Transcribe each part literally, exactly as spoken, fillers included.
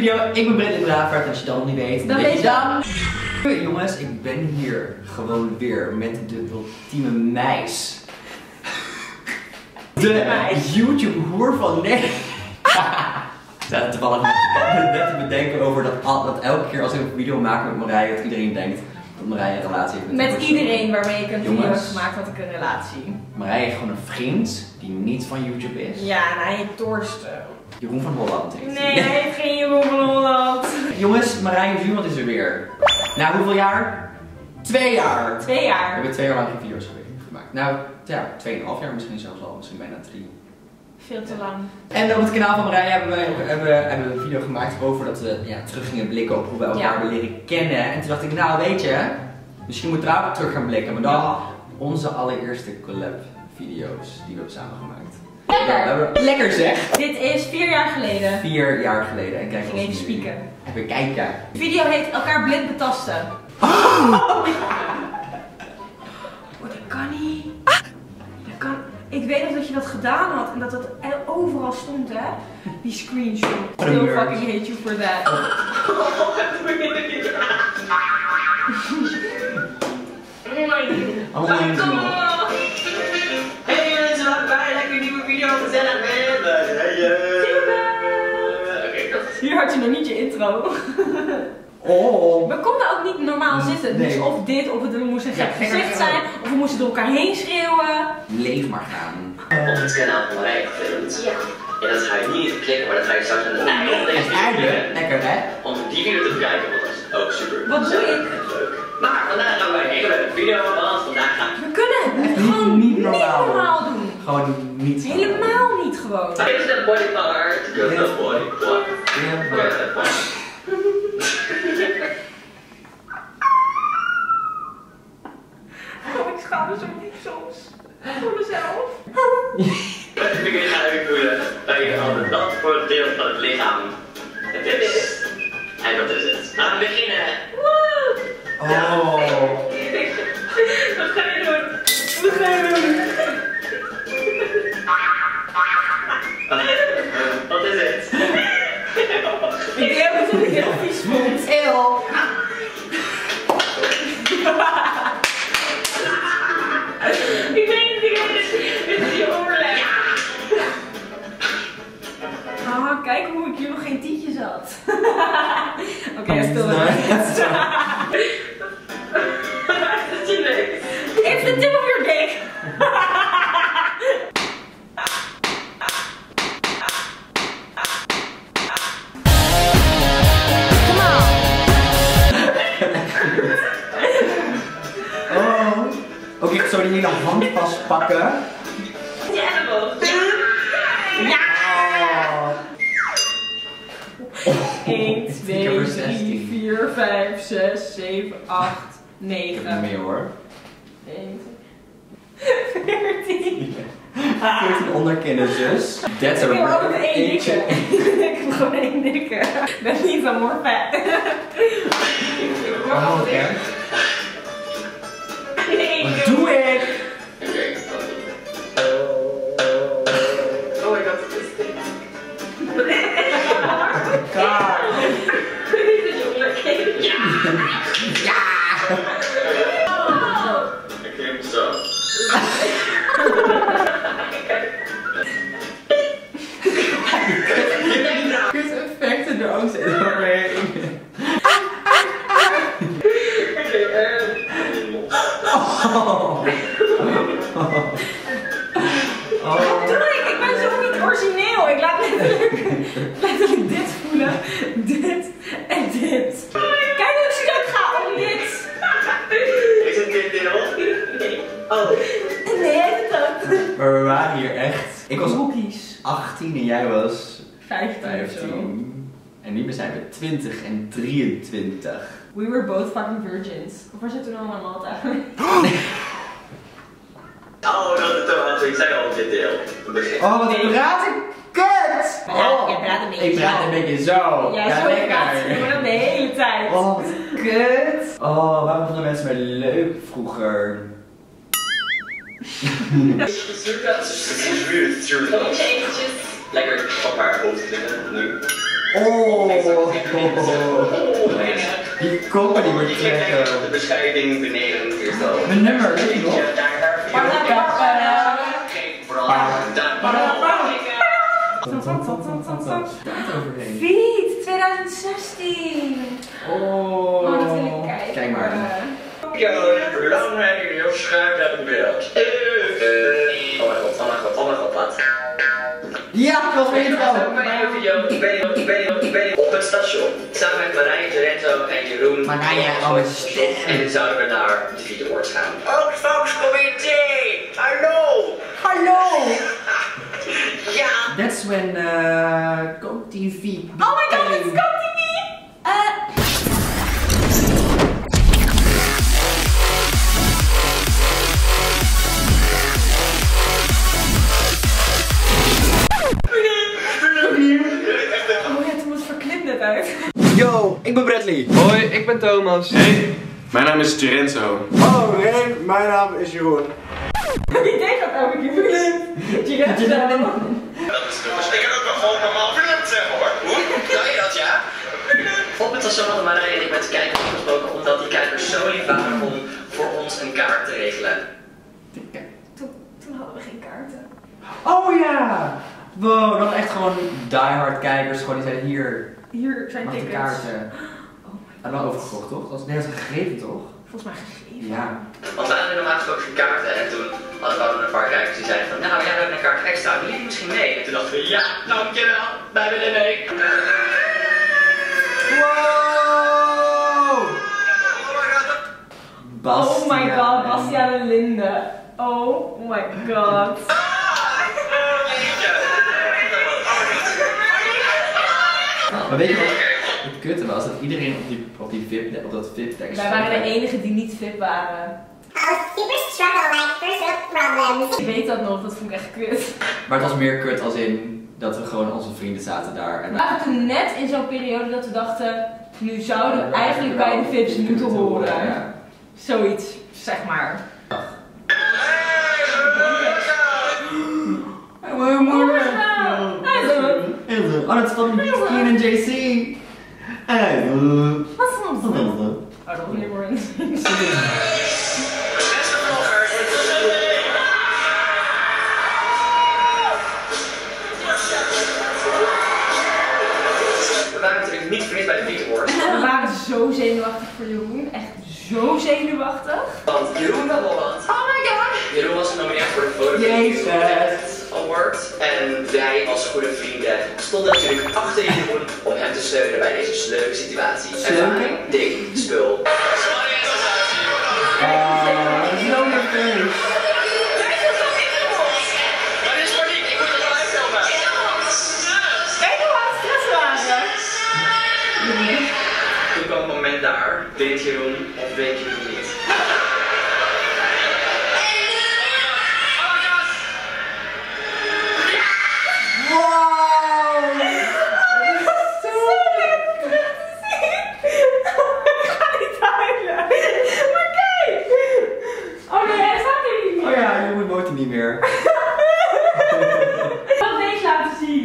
video. Ik ben Bradley Braafhart en als je dat nog niet weet, dan weet je dan. Jongens, ik ben hier gewoon weer met de ultieme meis. De YouTube-hoer van Nederland. Ik zat toevallig net te bedenken over dat, dat elke keer als ik een video maak met Marije, dat iedereen denkt dat Marije een relatie heeft met Met iedereen waarmee ik een video heb gemaakt had ik een relatie. Marije heeft gewoon een vriend die niet van YouTube is. Ja, en hij heet Torsten. Jeroen van Holland heet. Nee, hij heeft geen Jeroen van Holland. Jongens, Marije Zuurveld is er weer. Na hoeveel jaar? Twee jaar. Twee jaar. We hebben twee jaar lang geen video's gemaakt. Nou, ja, tweeënhalf jaar misschien zelfs al. Misschien bijna drie. Veel te lang. En op het kanaal van Marije hebben we, hebben we, hebben we een video gemaakt over dat we ja, terug gingen blikken op hoe we elkaar hebben ja. leren kennen. En toen dacht ik, nou weet je, misschien moeten we daar ook terug gaan blikken. Maar dan ja. onze allereerste collab video's die we hebben samen gemaakt. Lekker! Ja, lekker zeg! Dit is vier jaar geleden. Vier jaar geleden. En kijk ik ging even spieken. Even kijken. De video heet elkaar blind betasten. Oh, oh dat kan niet. Dat kan. Ik weet nog dat je dat gedaan had en dat dat overal stond, hè? Die screenshot. Still fucking hate you for that. Oh my god. Hier had je nog niet je intro. Oh. We konden ook niet normaal zitten. Nee. Dus of dit, of we moesten gek ja, gezicht zijn, of we moesten door elkaar heen schreeuwen. Leef maar gaan. Op het kanaal van Marije gefilmd. Ja. En dat ga je niet even klikken, maar dat ga je straks in de naam nog even kijken. Lekker hè? Om die video te bekijken, want dat is ook super. Wat doe ik? Leuk. Maar vandaag gaan wij een hele leuke video, want vandaag gaan we. We kunnen het gewoon niet normaal, niet normaal doen. doen. Gewoon niet. Helemaal niet gewoon. Dit is een body part. You're the body part. You're the body part. Ik schaam me zo niet soms. Voor mezelf. Ik ga even voelen. Wij hadden dat voor het deel van het lichaam. Het is. En dat is het. Laten we beginnen. Oh. Wat ga je doen? Wat ga je doen? Wat is het? Ik denk dat ik heel vies vond. Heel. Ik weet het, ik weet het. Dit is je overleg. Ah, kijk hoe ik hier nog geen tientje zat. Oké, dat is toch wel nice. Dat is leuk. It's the tip of your dick. Oké, okay, ik zou die hele hand vastpakken. Die elleboog. Ja! één, twee, drie, vier, vijf, zes, zeven, acht, negen. Ik heb er meer hoor. één, veertien. veertien onderkinnen, zus. That's a rare. Ik heb gewoon één dikke. Ik ben niet zo morfet. Oh, oké. Wat doe ik? Oh my god, het is dit. Oh my god. Dit is een lekker. Ja! Ja! Ik neem het zo. Kus effecten er ook zitten. Oh. Oh. Oh. Wat doe ik? Ik ben zo niet origineel. Ik laat letterlijk, letterlijk dit voelen. Dit en dit. Kijk hoe ik stuk ga om dit. Is het dit deel? Nee. Oh. Nee, dat. Maar we waren hier echt. Ik was achttien en jij was vijftien. En nu zijn we twintig en drieëntwintig. We were both fucking virgins. Of was je toen allemaal aan Malta? Oh, dat is te hard. Ik zei al dit deel. Oh, wat nee. praat ik kut! Oh, ik praat een beetje zo. Ik praat een beetje zo. Ja, ja zo lekker. Maar dan de hele tijd. Oh, wat kut. Oh, waarom vonden mensen mij leuk vroeger? Lekker op haar hoofd liggen nu. Oh, die koper die moet je trekken. De bescheiding beneden het mijn nummer, weet je nog? Fiet, twintig zestien. Oh, dat wil ik kijken. Kijk maar. Ja, belangrijk, heel schuin naar het beeld. Oh mijn god, oh mijn god, oh mijn god, wat? Ja, ik was weer wel. Op mijn video ben je op het station. Samen met Marije, Gerenzo en Jeroen. Marije, oh het stil. En zouden we naar de videoboard gaan. Ook Volkscomité! Hallo! Hallo! Ja! That's when uh, GoTV. Oh my god, it's GoTV! Uh... Yo, ik ben Bradley. Hoi, ik ben Thomas. Hey, mijn naam is Gerenzo. Hallo, oh, hey, mijn naam is Jeroen. Ik denk dat elke keer verklikt. Gerenzo. Dat is dus. Ik kan ook wel gewoon normaal verklikt zeggen hoor. Hoe? Kan je dat, ja? Op het station hadden Marije en ik met de kijkers gesproken, omdat die kijkers zo lief waren om voor ons een kaart te regelen. Toen, toen hadden we geen kaarten. Oh ja! Wow, dat echt gewoon diehard kijkers, gewoon die zeiden hier. Hier zijn tickets. Kaarten. Oh my god. Dat overgekocht toch? Dat is net als gegeven toch? Volgens mij gegeven. Ja. Want we hadden normaal gesproken geen kaarten en toen hadden we hadden een paar kijkers die zeiden van nou ja, we hebben een kaart extra, wil je misschien mee? En toen dachten we ja, dankjewel, wij willen mee. Wow! Bastia. Oh my god, Bastia de Linde. Oh my god. Maar weet je wat het kutte was? Dat iedereen op, die, op, die VIP, op dat V I P-tekst. Wij waren de enigen die niet V I P waren. I was super struggle, like first world problems. Ik weet dat nog, dat vond ik echt kut. Maar het was meer kut als in dat we gewoon onze vrienden zaten daar. En we waren toen net in zo'n periode dat we dachten, nu zouden we eigenlijk bij de V I P's moeten horen. Ja. Zoiets, zeg maar. Dag. Oh, dat stond niet in een J C. Wat is dat? Oh, dat wil je maar in. Beste vloggers, dit is een ding. We waren natuurlijk niet vriend bij de Beatboard. We waren zo zenuwachtig voor Jeroen. Echt zo zenuwachtig. Want Jeroen van Holland. Oh my god. Jeroen was genomineerd voor de foto. Jezus. En wij als goede vrienden stonden natuurlijk achter Jeroen om hem te steunen bij deze sleuke situatie. Ervaring, dik, spul. Toen kwam het moment daar, weet Jeroen of weet Jeroen niet?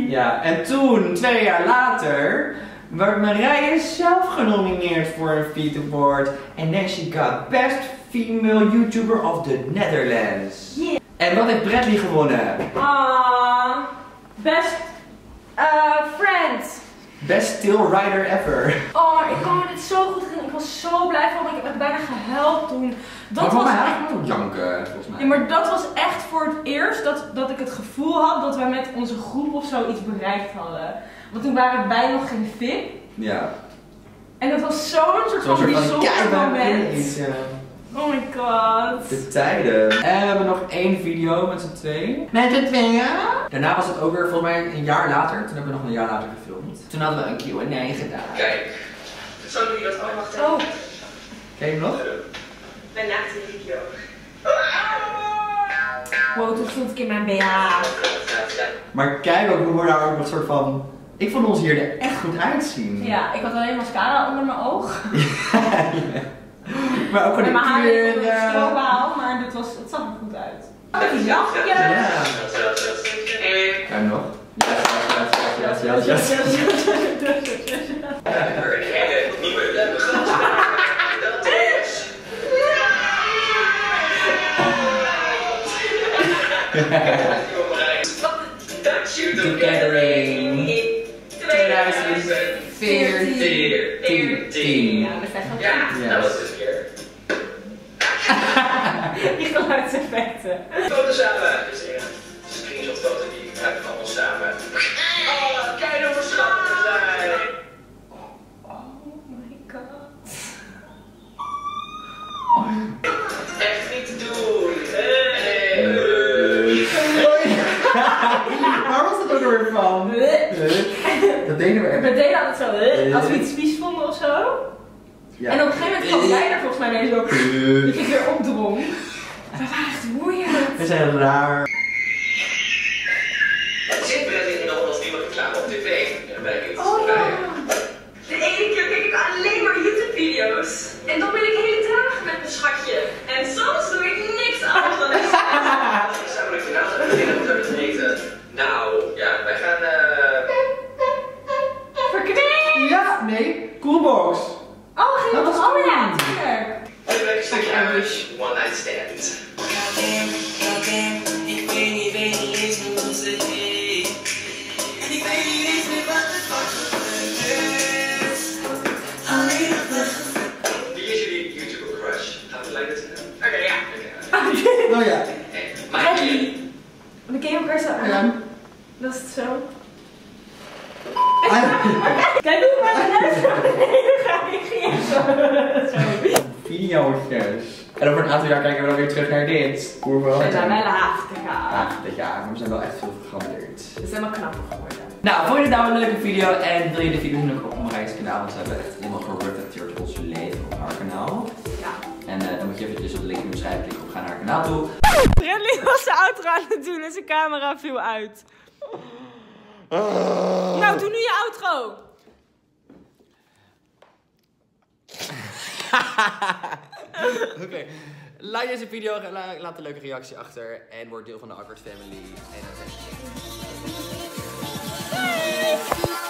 Ja, en toen, twee jaar later, werd Marije zelf genomineerd voor een Feat Award. En then she got Best Female YouTuber of the Netherlands. Yeah. En wat heeft Bradley gewonnen? Ah, best uh, friend. Best Still Rider ever. Oh, maar ik kan me dit zo goed herinneren. Ik was zo blij van, want ik heb echt bijna gehuild toen. Dat maar was mij echt een janken, volgens mij. Ja, maar dat was echt voor het eerst dat, dat ik het gevoel had dat wij met onze groep of zo iets bereikt hadden. Want toen waren wij nog geen V I P. Ja. En dat was zo'n soort zo van bijzonder moment. Ja. Oh my god. De tijden. En we hebben nog één video met z'n tweeën. Met z'n tweeën? Daarna was het ook weer volgens mij een jaar later. Toen hebben we nog een jaar later gefilmd. Toen hadden we een Q en A gedaan. Kijk. Zo doe je dat allemaal. Wacht even. Oh. Ken je hem nog? Ik ben naakt in de video. Wow, toen stond ik in mijn B H. Maar kijk ook, we worden daar ook een soort van... Ik vond ons hier er echt goed uitzien. Ja, ik had alleen mascara onder mijn oog. Ja, ja. Maar ook een mijn haar kleur, onder de strobaal, maar dit was, het zag er goed uit. Oh, dat is lachje! Ja. Kan je nog? Ja. yes, yes. The Gathering twintig veertien. Ja, dat is echt wel ja, dat was het weer. Die geluidseffecten. Foto's samen. Dus ja, screenshotfoto die ik heb van ons samen. Oh, kijk hoe schattig we zijn. Oh my god. Oh. Echt niet te doen. Hey. Waar was dat ook weer van? Dat deden we echt. We deden altijd zo, hè? Als we iets vies vonden of zo. Ja. En op een gegeven moment kwam jij er volgens mij mee zo. Dat ik weer opdrong. We waren echt weird. We zijn raar. Het zit Bradley in de hond als niemand reclame op tv. En dan ben ik iets oh, ja. De ene keer kijk ik alleen maar YouTube-video's. En dan ben ik hele traag met mijn schatje. En soms doe ik niks anders dan ik zou ik vandaag gaan beginnen om te eten. Nou, ja, wij gaan... Verknipt! Ja, nee. Coolbox. Oh, geen dat was cool. Oh ja, tuurlijk. Een lekker stukje huis. One night stand. Ik weet niet, weet niet eens meer wat ze is. Ik weet niet eens meer wat het gebeurd is. Alleen nog de... Wie is jullie YouTuber crush? Gaan we het lijken te hebben? Oké, ja. Oké. Oh ja. Marije. We kennen elkaar zo aan. Dat is het zo. Kijk hoe ik mijn huis naar beneden ga reageren. Video's. En over een aantal jaar kijken we dan weer terug naar dit. Cool, we zijn wel haftig jaar. Haftig jaar, maar we zijn wel echt veel veranderd. We zijn wel knapper geworden. Nou, vond je dit nou een leuke video en wil je de video nog op Marije's kanaal? Want ze hebben echt helemaal gerepetiteerd ons leven op haar kanaal. Ja. En uh, dan moet je eventjes op de link in de beschrijving klikken of ga naar haar kanaal toe. Bradley was de outro aan het doen en zijn camera viel uit. Oh. Nou, doe nu je outro! Oké, okay. Like deze video, laat een leuke reactie achter en word deel van de Awkward Family. En dan